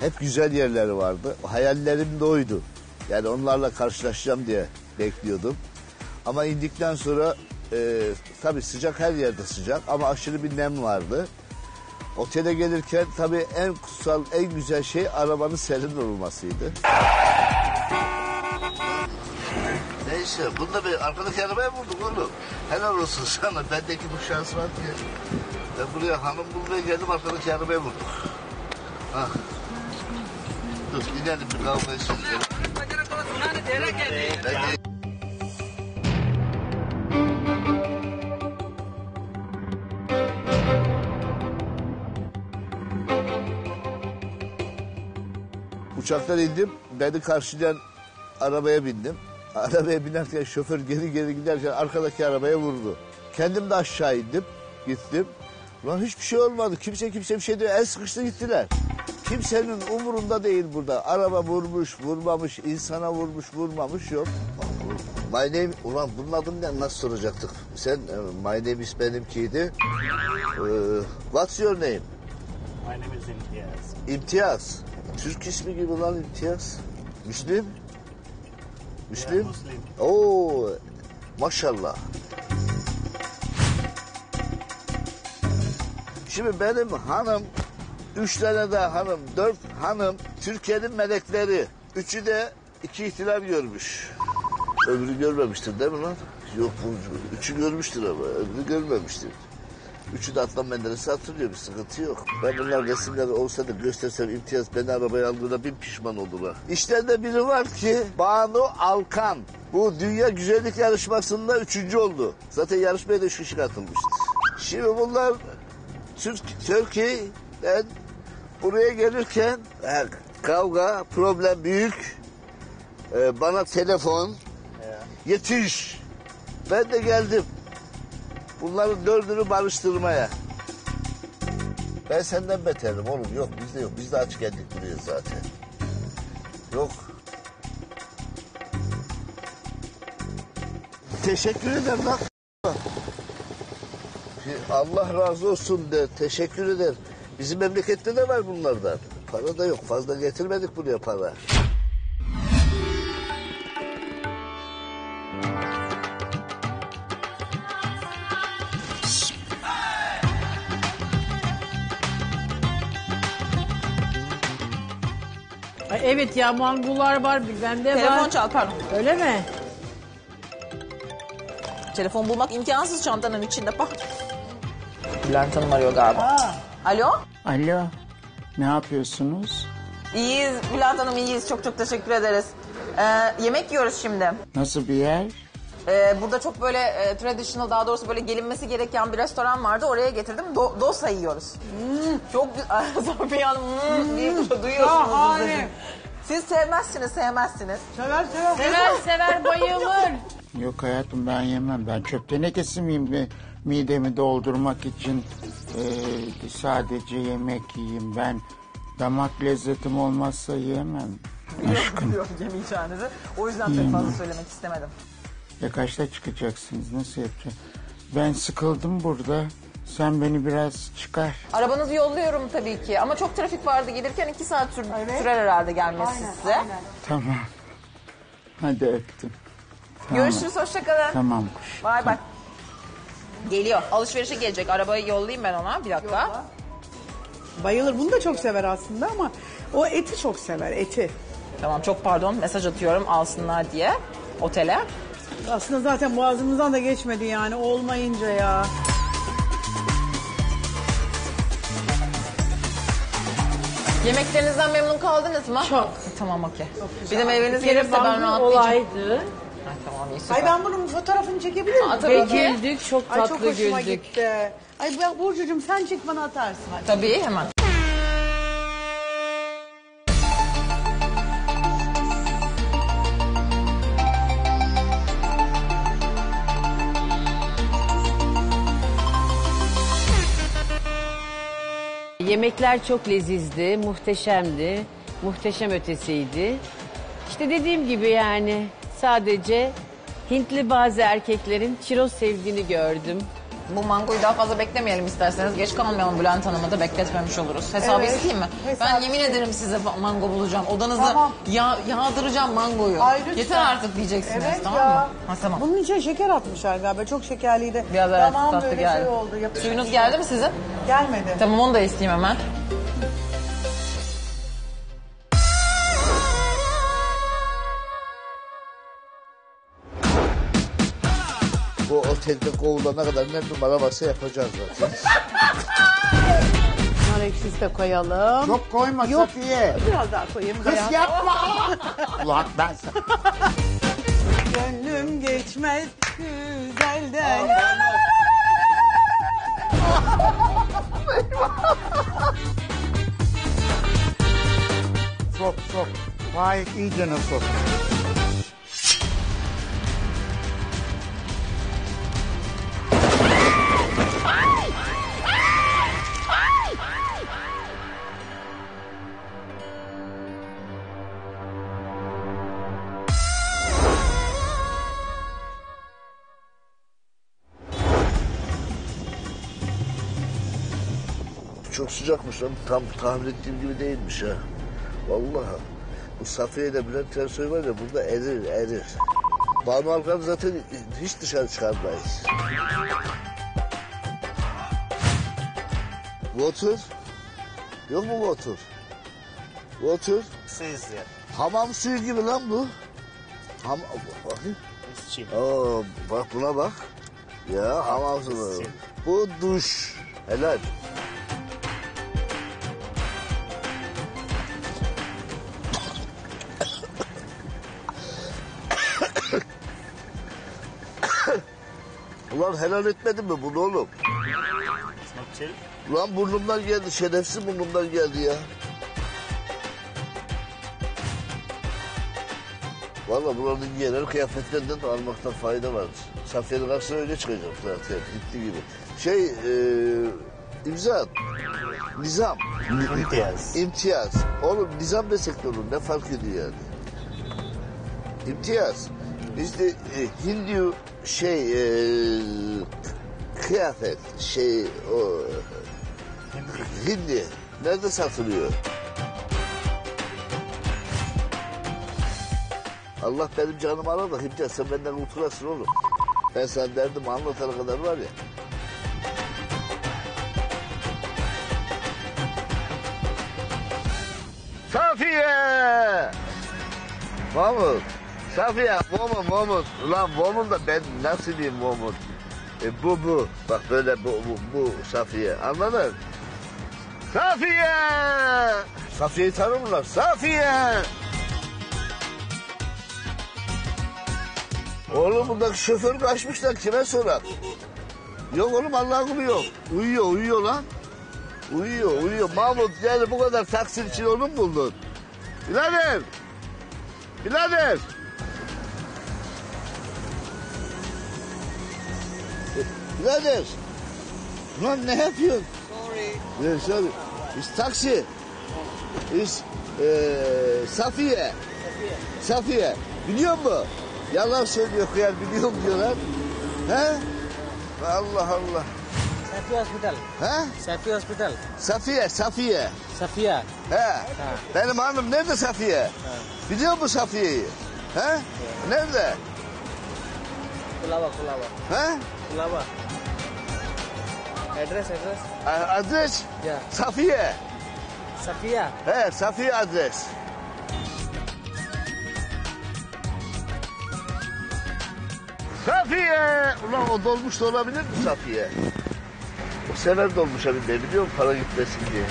Hep güzel yerleri vardı. Hayallerim de oydu. Yani onlarla karşılaşacağım diye bekliyordum. Ama indikten sonra e, tabii sıcak, her yerde sıcak ama aşırı bir nem vardı. Otele gelirken tabii en kutsal, en güzel şey arabanın serin olmasıydı. Neyse, bunu da bir arkadaki arabaya vurdum oğlum. Helal olsun sana, bendeki bu şans var diye. Ben buraya hanım bulmaya geldim, arkadaki arabaya vurdum. Ha. Dur, inelim bir kavga içelim. Uçaktan indim, beni karşılayan arabaya bindim. Arabaya binerken şoför geri geri giderken arkadaki arabaya vurdu. Kendim de aşağı indim, gittim. Ulan hiçbir şey olmadı, kimse kimse bir şey diyor, el sıkıştı gittiler. Kimsenin umurunda değil burada. Araba vurmuş, vurmamış, insana vurmuş, vurmamış yok. My name, ulan bunun adını ne, nasıl soracaktık? Sen, my name is benimkiydi. Ee, what's your name? My name is İmtiyaz. İmtiyaz. Türk ismi gibi lan İmtiyaz. Müslüm. Müslüm? Yeah, ooo, maşallah. Şimdi benim hanım, üç tane daha hanım, dört hanım, Türkiye'nin melekleri. Üçü de iki ihtilal görmüş. Öbürü görmemiştir değil mi lan? Yok Burcu. Üçü görmüştür ama öbürü görmemiştir. Üçü de Adnan Menderes'i hatırlıyor, bir sıkıntı yok. Ben bunlar resimleri olsa da göstersem imtiyaz beni arabaya aldığına bin pişman oldular. İşlerinde biri var ki Banu Alkan. Bu Dünya Güzellik Yarışması'nda üçüncü oldu. Zaten yarışmaya da üç kişi katılmıştı. Şimdi bunlar Türk, Türkiye'den buraya gelirken he, kavga, problem büyük. Ee, bana telefon, he. yetiş. Ben de geldim. Bunların dördünü barıştırmaya. Ben senden beterim oğlum. Yok bizde yok. Biz de aç geldik buraya zaten. Yok. Teşekkür ederim lan. Allah razı olsun de. Teşekkür ederim. Bizim memlekette de var bunlardan. Para da yok. Fazla getirmedik buraya para. Ay evet ya, mangular var, bende var. Telefon çal, pardon. Öyle mi? Telefon bulmak imkansız çantanın içinde, bak. Bülent Hanım arıyor galiba. Aa. Alo? Alo, ne yapıyorsunuz? İyiyiz Bülent Hanım, iyiyiz. Çok çok teşekkür ederiz. Ee, yemek yiyoruz şimdi. Nasıl bir yer? Ee, burada çok böyle e, traditional, daha doğrusu böyle gelinmesi gereken bir restoran vardı. Oraya getirdim. Do dosa yiyoruz. Hmm. Çok Safiye Hanım hmm. diye duyuyorsunuz. Siz sevmezsiniz, sevmezsiniz. Sever, sever. Sever, sever, bayılır. Yok hayatım, ben yemem. Ben çöptenekesi miyim? Midemi doldurmak için e, sadece yemek yiyeyim. Ben damak lezzetim olmazsa yemem. Aşkım. Yok, yemeyeceğinizi. O yüzden pek fazla söylemek istemedim. Ya kaçta çıkacaksınız? Nasıl yapacağım? Ben sıkıldım burada. Sen beni biraz çıkar. Arabanızı yolluyorum tabii ki. Ama çok trafik vardı. Gelirken iki saat sür evet. sürer herhalde gelmesi aynen, size. Aynen. Tamam. Hadi öptüm. Tamam. Görüşürüz. Hoşça kalın. Tamam kuş. Bay bay. Geliyor. Alışverişe gelecek. Arabayı yollayayım ben ona. Bir dakika. Yolla. Bayılır. Bunu da çok sever aslında ama o eti çok sever. Eti. Tamam, çok pardon. Mesaj atıyorum alsınlar diye. Otele. Aslında zaten boğazımızdan da geçmedi yani olmayınca ya. Yemeklerinizden memnun kaldınız mı? Çok. Tamam okey. Bir de meyveniz gelirse ben rahatlayacağım. Ay, tamam, iyi, ay ben bunun fotoğrafını çekebilir miyim? Peki. Güldük, çok tatlı güldük. Ay çok hoşuma güldük. Gitti. Ay Burcucuğum sen çek bana atarsın. Hadi. Tabii hemen. Yemekler çok lezizdi, muhteşemdi, muhteşem ötesiydi. İşte dediğim gibi yani sadece Hintli bazı erkeklerin çiroz sevdiğini gördüm. Bu mangoyu daha fazla beklemeyelim isterseniz. Geç kalmayalım, Bülent Hanım'ı da bekletmemiş oluruz. Hesabı evet, isteyeyim mi? Hesabı ben yemin ederim şey. size mango bulacağım. Odanızda tamam. yağ, yağdıracağım mangoyu. Ay, yeter artık diyeceksiniz evet tamam ya. mı? Ha, tamam. Bunun için şeker atmışlar galiba. Çok şekerliydi. Biraz evet tamam, tatlı böyle geldi. Şey oldu, suyunuz geldi mi sizin? Gelmedi. Tamam onu da isteyeyim hemen. Bu otelde kovulana kadar ne numara varsa yapacağız zaten. Bunları eksiz de koyalım. Çok koyma yok. Safiye. Biraz daha koyayım. Kız ya. yapma. Ulan ben sen. Gönlüm geçmez güzelden. Sok sok. Vay iyi canım sok. Çok sıcakmış lan, tam tahmin ettiğim gibi değilmiş ha. Vallahi bu Safiye de Bülent Ersoy var ya, burada erir erir. Banu Alkan zaten hiç dışarı çıkarmayız. Water? Yok mu water? Water? Su izleyelim. Hamam suyu gibi lan bu. Ham bakayım. Oo, bak buna bak. Ya hamam suyu. Bu duş. Helal. Ulan helal etmedin mi bunu oğlum? Ulan burnumdan geldi, şerefsiz burnumdan geldi ya. Vallahi buranın genel kıyafetlerinden de almaktan fayda var. Safiye'nin karşısına öyle çıkacak zaten, gitti gibi. Şey, ee, imza at. Nizam. İmtiyaz. İmtiyaz. Oğlum nizam desek de olur, ne fark ediyor yani? İmtiyaz. Bizde e, Hindu şey, e, kıyafet, şey, o, hindi, nerede satılıyor? Allah benim canımı arar da İmtiyaz, sen benden kurtulasın oğlum. Ben sana derdimi anlatana kadar var ya. Safiye! Mahmut! Safiye, woman, woman. Ulan woman da ben nasıl diyeyim woman? E, bu, bu. Bak böyle bu, bu, bu Safiye. Anladın? Safiye! Safiye'yi tanımlar. Safiye! Oğlum buradaki şoförü kaçmışlar. Kime sorar? Yok oğlum Allah'ın kulu yok. Uyuyor, uyuyor lan. Uyuyor, uyuyor. Mahmut yani bu kadar taksim için onu mu buldun? Birader! Birader! Birader! Lan ne yapıyorsun? Sorry. Yeah, sorry. It's taksi. It's ee, Safiye. Safiye. Safiye. Biliyor musun? Yalan söylüyor kıyar, biliyorum diyorlar. He? Allah Allah. Safiye Hospital. He? Safiye Hospital. Safiye, Safiye. Safiye. He. Ha. Benim hanım nerede Safiye? Ha. Biliyor musun Safiye'yi? He? Ha. Nerede? Kulava, Kulava. He? Kulava. Adres, adres. A adres? Ya. Safiye. Safiye. He, Safiye adres. Safiye! Ulan o dolmuş da olabilir mi Safiye? O sever dolmuş abi de biliyor musun? Para gitmesin diye.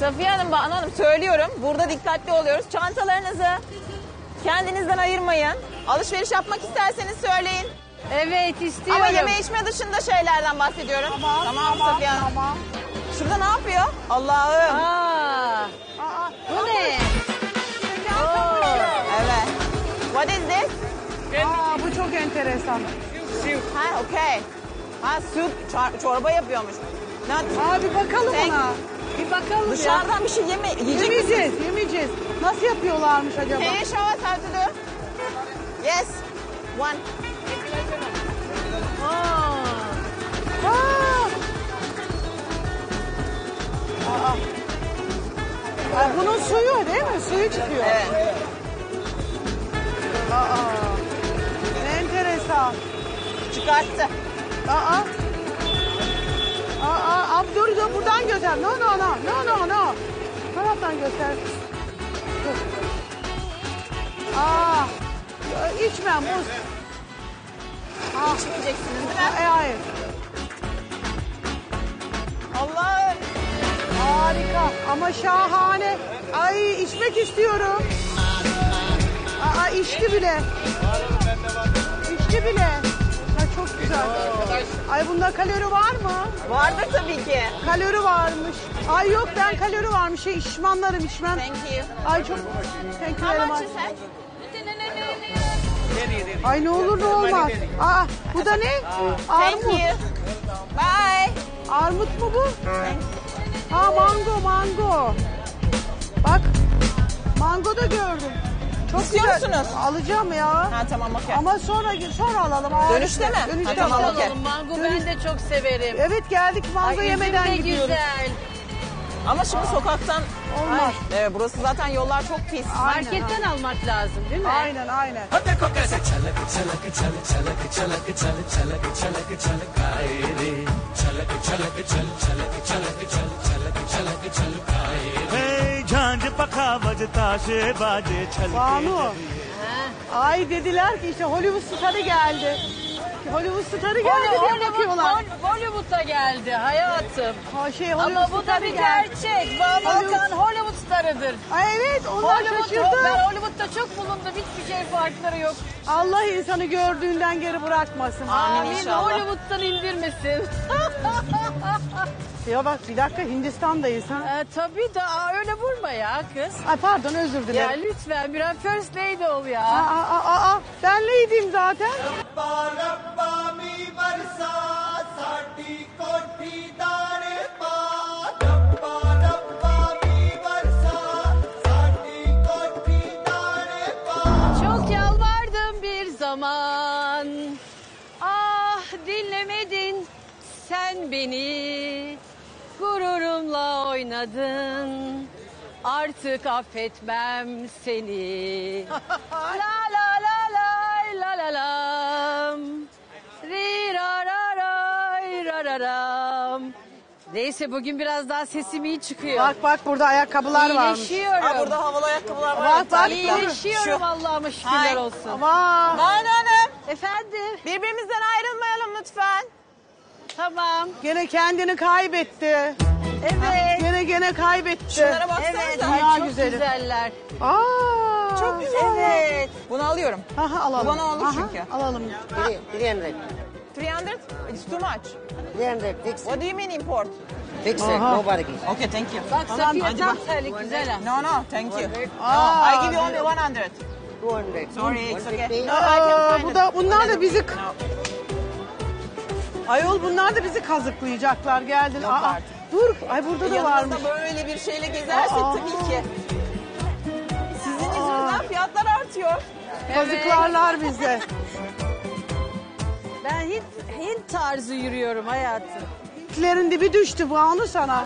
Safiye Hanım, Banu Hanım söylüyorum, burada dikkatli oluyoruz. Çantalarınızı kendinizden ayırmayın. Alışveriş yapmak isterseniz söyleyin. Evet, istiyorum. Ama yeme içme dışında şeylerden bahsediyorum. Tamam, tamam, tamam Safiye Hanım. Tamam. Şurada ne yapıyor? Allah'ım. Aa, aa, bu aa, ne? Bu evet. What is this? Aa, bu çok enteresan. Soup. Ha, okay. Ha, soup, çor çorba yapıyormuş. Not... Abi bakalım Thank... ona. Bir bakalım dışarıdan ya. Bir şey yeme yiyecek yemeyeceğiz, misiniz? Yemeyeceğiz. Nasıl yapıyorlarmış acaba? Can you show us how to do? Yes. One. Aa. Aa. Aa, bunun suyu değil mi? Suyu çıkıyor. Evet. Aa. Ne enteresan. Çıkarttı. Aa. Aa, abi dur dur buradan göster. No no no no no no. Taraftan göster. Dur. Aa, içmem muz. Aa, içmeyeceksiniz değil mi? E, hayır. Allah'ım. Harika ama şahane. Ay içmek istiyorum. Aa içti bile. İçti bile. Çok güzel. Ay bunda kalori var mı? Vardır tabii ki. Kalori varmış. Ay yok ben kalori varmış. Şey, şişmanlarım içmem. Thank you. Ay çok... Thank you. How much is that? Ay ne olur ne olmaz. Aa bu da ne? Armut. Thank you. Bye. Armut mu bu? Ha mango mango. Bak mango da gördüm. Çok istiyorsunuz. Alacağım ya. Ha tamam okey. Ama sonra sonra alalım. Aa, dönüşte işte. mi? Dönüşte ha, tamam okey. Mango ben de çok severim. Evet geldik mango ay, yemeden gidiyoruz. Güzel. Ama şimdi aa, sokaktan olmaz. Ay, e, burası zaten yollar çok pis. Aynen, marketten aynen. almak lazım değil mi? Aynen aynen. Banu. Ay dediler ki işte Hollywood starı geldi. Hollywood starı geldi Hollywood, diye bakıyorlar. Hollywood'a geldi hayatım. Ha, şey, ama bu da bir geldi. gerçek. Banu Alkan Hollywood starıdır. Ay evet onlar Hollywood, şaşırdı. Ben Hollywood'da çok bulundum. Hiçbir şey farkları yok. Allah insanı gördüğünden geri bırakmasın. Amin inşallah. Hollywood'dan indirmesin. Ya bak bir dakika Hindistan'dayız ha. Ee, tabii da öyle vurma ya kız. Ay pardon özür dilerim. Ya lütfen biraz first lady ol ya. Aa, aa, aa, ben lady'yim zaten. Çok yalvardım bir zaman. Ah dinlemedin sen beni. Gururumla oynadın, artık affetmem seni. La la la la la la lam, ri ra ra ray ra ra ram. Neyse bugün biraz daha sesim iyi çıkıyor. Bak bak burada ayakkabılar varmış. Ha burada havalı ayakkabılar var. Bak bak iyileşiyorum Allah'ıma şükürler olsun. Ama. Banu Hanım. Efendim. Birbirimizden ayrılmayalım lütfen. Tamam. Gene kendini kaybetti. Evet. Gene gene kaybetti. Şunlara baksanıza. Evet. Ay, çok güzelim. güzeller. Aa, çok güzel. Evet. Bunu alıyorum. Aha alalım. Bu bana olur aha, çünkü. Alalım. three hundred. three hundred? It's too much. three hundred. Fix it. What do you mean import? Fix it. No bargain. Okay, thank you. Bak Safiye tam terlik güzel ha. No, no, thank you. Aa, no, I give you only one hundred. two hundred. Sorry, it's okay. No, Aa, bu da, bunlar da bizi... No. Ayol bunlar da bizi kazıklayacaklar geldin. Yok aa, artık. Dur. Ay burada da varmış. Yanınızda böyle bir şeyle gezersin aa, tabii ki. Sizin aa. yüzünüzden fiyatlar artıyor. Evet. Kazıklarlar bizi. Ben Hint, Hint tarzı yürüyorum hayatım. Hintlerin dibi düştü Banu sana. Aa,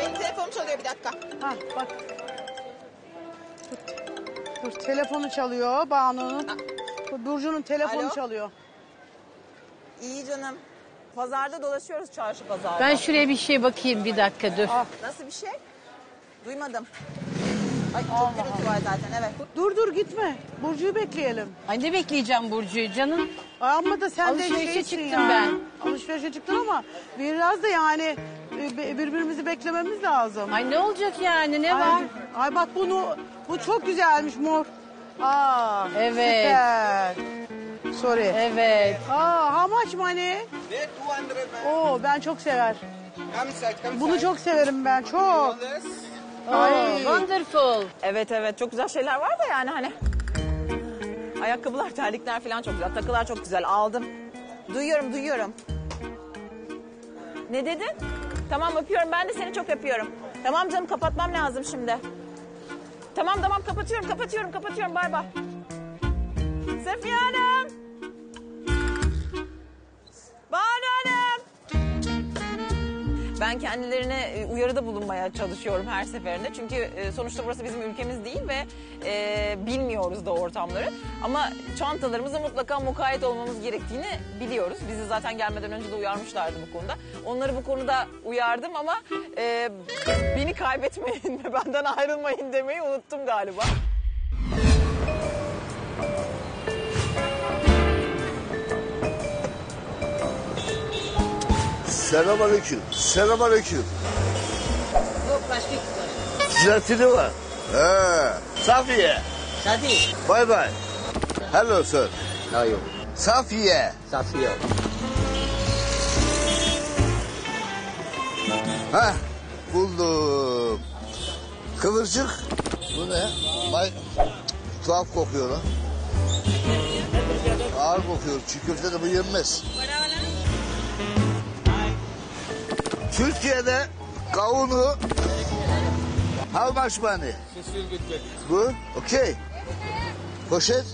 benim telefonum çalıyor bir dakika. Ha bak. Dur, dur telefonu çalıyor Banu'nun. Burcu'nun telefonu alo. Çalıyor. İyi canım. Pazarda dolaşıyoruz çarşı pazarda. Ben şuraya bir şey bakayım bir dakika dur. Ah, nasıl bir şey? Duymadım. Ay çok Allah gürültü Allah. var zaten evet. Dur dur gitme. Burcu'yu bekleyelim. Ay ne bekleyeceğim Burcu'yu canım? Ay, ama da sen alışverişe de alışverişe çıktım ya. ben. Alışverişe çıktın ama biraz da yani birbirimizi beklememiz lazım. Ay ne olacak yani ne ay, var? Ay bak bunu bu çok güzelmiş mor. Aa, evet. Süper. Sorry. Evet. Aa, how much money? Oo, ben çok sever. Bunu çok severim ben, çok. Ay, wonderful. Evet evet, çok güzel şeyler var da yani hani. Ayakkabılar, terlikler falan çok güzel, takılar çok güzel. Aldım. Duyuyorum, duyuyorum. Ne dedin? Tamam öpüyorum, ben de seni çok öpüyorum. Tamam canım, kapatmam lazım şimdi. Tamam tamam, kapatıyorum, kapatıyorum, kapatıyorum. Bay bay. Safiye Hanım. Banu Hanım. Ben kendilerine uyarıda bulunmaya çalışıyorum her seferinde. Çünkü sonuçta burası bizim ülkemiz değil ve e, bilmiyoruz da ortamları. Ama çantalarımıza mutlaka mukayyet olmamız gerektiğini biliyoruz. Bizi zaten gelmeden önce de uyarmışlardı bu konuda. Onları bu konuda uyardım ama e, beni kaybetmeyin ve benden ayrılmayın demeyi unuttum galiba. Selamünaleyküm. Selamünaleyküm. Yok başka bir var. Zeytini var. He. Safiye. Safiye. Bye bye. Hello sir. How are you? Safiye. Safiye. Hah. Buldum. Kıvırcık. Bu ne? Bay... Tuhaf kokuyor lan. Ağır kokuyor. Çiğ köfte de bu yenmez. Türkiye'de kavunu How much money? Good. Okay. Poşet.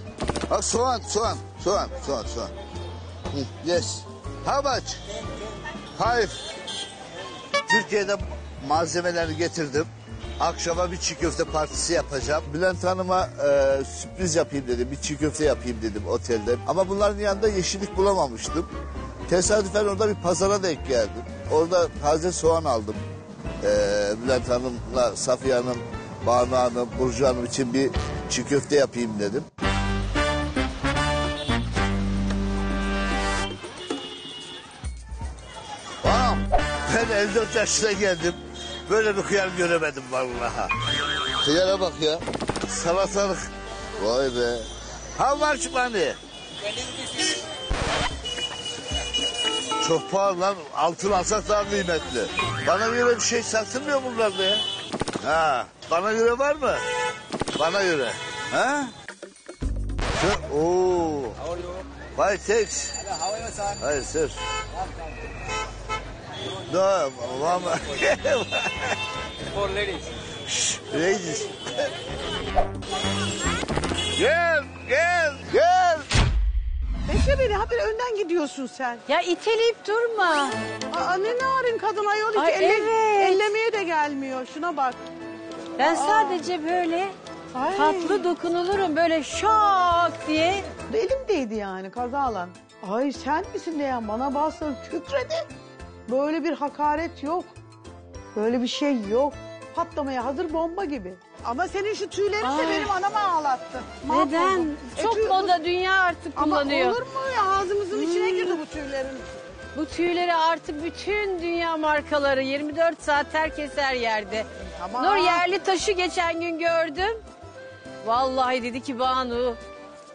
Ah, soğan, soğan, soğan, soğan, soğan. Yes. How much? Five. Türkiye'de malzemeleri getirdim. Akşama bir çiğ köfte partisi yapacağım. Bülent Hanım'a e, sürpriz yapayım dedim. Bir çiğ köfte yapayım dedim otelde. Ama bunların yanında yeşillik bulamamıştım. Tesadüfen orada bir pazara denk geldim. Orada taze soğan aldım. E, Bülent Hanım'la Safiye Hanım, Banu Hanım, Burcu Hanım için bir çiğ köfte yapayım dedim. Wow. Ben elli dört yaşına geldim. Böyle bir kıyar göremedim vallaha. Kıyara bak ya. Salatalık. Vay be. How much money? Çok pahalı lan. Altın alsak daha kıymetli. Bana göre bir şey satılmıyor bunlarda ya. Ha. Bana göre var mı? Bana göre. Ha? Şu, ooo. Vay teks. Hayır sir. No, mama. For ladies. Shh, ladies. Gel, gel, gel. Bekle beni, habire önden gidiyorsun sen. Ya iteleyip durma. Aa, ne narin kadın ayol, hiç Ay, elle, evet. ellemeye de gelmiyor. Şuna bak. Ben Aa. sadece böyle Ay. tatlı dokunulurum, böyle şak diye. Elimdeydi yani, kazalan. Ay sen misin diyen bana bastın, kükredi. Böyle bir hakaret yok. Böyle bir şey yok. Patlamaya hazır bomba gibi. Ama senin şu tüylerin de benim anama ağlattı. Mahvoldum. Neden? E, Çok tüy... moda dünya artık kullanıyor. Ama olur mu ya? Ağzımızın hmm. içine girdi bu tüylerin. Bu tüyleri artık bütün dünya markaları yirmi dört saat herkes her yerde. Tamam. Nur yerli taşı geçen gün gördüm. Vallahi dedi ki Banu...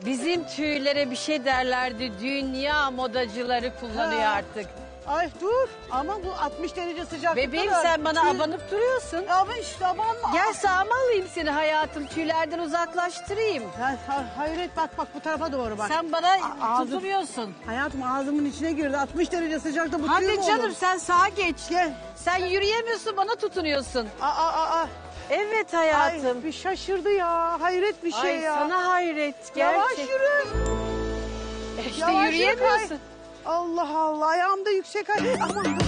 Bizim tüylere bir şey derlerdi. Dünya modacıları kullanıyor ha. artık. Ay dur ama bu altmış derece sıcaklıkta. Bebeğim var. Sen bana Tüy... abanıp duruyorsun. Ama işte abanma. Gel sağıma alayım seni hayatım, tüylerden uzaklaştırayım. Ha, ha, hayret bak bak bu tarafa doğru bak. Sen bana A tutunuyorsun. Hayatım ağzımın içine girdi, altmış derece sıcakta bu Hadi tüy mü canım olur? Sen sağa geç. Gel. Sen yürüyemiyorsun, bana tutunuyorsun. Aa aa aa. Evet hayatım. Ay bir şaşırdı ya, hayret bir şey Ay, ya. Ay sana hayret gerçekten. Yavaş yürü. E işte Yavaş yürüyemiyorsun. Yürü. Allah Allah, ayağımda yüksek ay... Aman dur.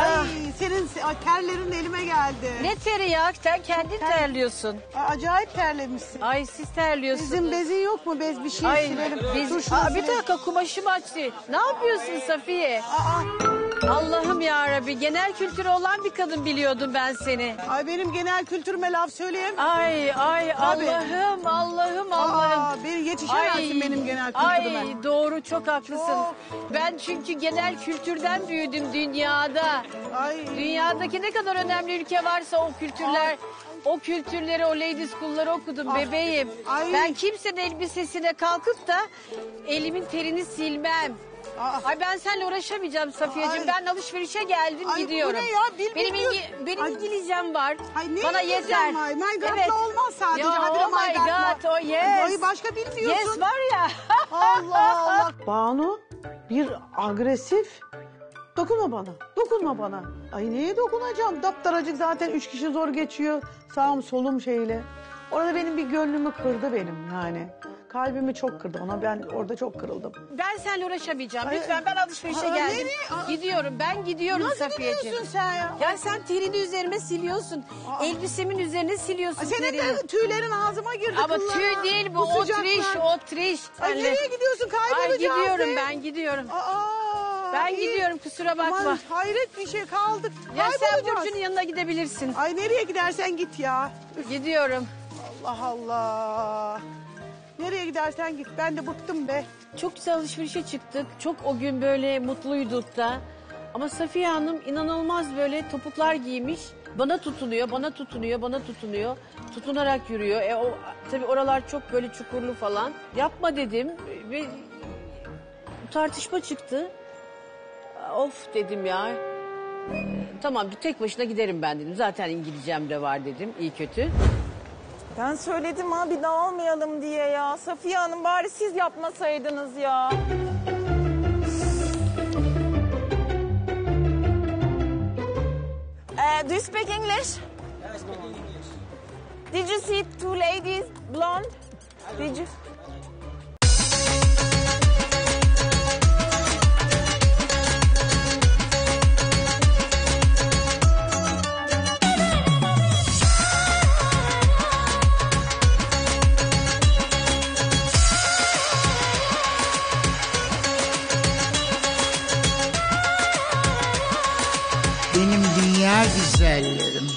Ay senin terlerin elime geldi. Ne teri ya? Sen kendin Ter... terliyorsun. Aa, acayip terlemişsin. Ay siz terliyorsunuz. Bizim bezin yok mu? Bez bir şey Ay, silelim. Biz... Aa, bir dakika kumaşım açtı. Ne yapıyorsun Ay. Safiye? Aa. Allah'ım yarabbi, genel kültürü olan bir kadın biliyordum ben seni. Ay benim genel kültürüme laf söyleyeyim. Ay ay Allah'ım Allah'ım Allah'ım. Bir yetişemezsin benim genel kültürüme. Ay doğru, çok haklısın. Çok. Ben çünkü genel kültürden büyüdüm dünyada. Ay. Dünyadaki ne kadar önemli ülke varsa o kültürler... Ay. O kültürleri, o ladies school'ları okudum ah, bebeğim. Ay. Ben kimsenin elbisesine kalkıp da elimin terini silmem. Aa. Ay ben seninle uğraşamayacağım Safiyeciğim. Ben alışverişe geldim, ay, gidiyorum. Ay bu ne ya? Dil benim İngi, benim ay. İngilizcem var. Ay ne Bana yeter. Ay my god'la evet. olmaz sadece. Yo, oh my god, oh yes. Ay başka bilmiyorsun. Yes var ya. Allah Allah. Banu bir agresif. Dokunma bana, dokunma bana. Ay neye dokunacağım? Daptaracık zaten üç kişi zor geçiyor. Sağım solum şeyle. Orada benim bir gönlümü kırdı benim yani. Kalbimi çok kırdı ona, ben orada çok kırıldım. Ben seninle uğraşamayacağım. Ay, Lütfen ben alışverişe ay, geldim. Nereye? Gidiyorum, ben gidiyorum Safiyeciğim. Nasıl gidiyorsun sen ya? Ya sen terini üzerime siliyorsun. Aa. Elbisemin üzerine siliyorsun terini. Senin de tüylerin ağzıma girdi. Ama kıllara. Tüy değil bu, bu o triş, o triş. Ay, nereye gidiyorsun? Kaybolacağım. Ay gidiyorum, ben gidiyorum. Aa. Ben Ay, gidiyorum kusura bakma. Aman hayret bir şey kaldık. Ya sen Burcu'nun yanına gidebilirsin. Ay nereye gidersen git ya. Üf. Gidiyorum. Allah Allah. Nereye gidersen git, ben de bıktım be. Çok güzel alışverişe çıktık. Çok o gün böyle mutluyduk da. Ama Safiye Hanım inanılmaz böyle topuklar giymiş. Bana tutunuyor, bana tutunuyor, bana tutunuyor. Tutunarak yürüyor. E o tabii oralar çok böyle çukurlu falan. Yapma dedim ve tartışma çıktı. Of dedim ya. Tamam tek başına giderim ben dedim. Zaten İngilizcem de var dedim iyi kötü. Ben söyledim ha bir daha almayalım diye ya. Safiye Hanım bari siz yapmasaydınız ya. Uh, do you speak English? Yeah, I speak English. Did you see two ladies, blonde? Did you? Benim dünya güzellerim.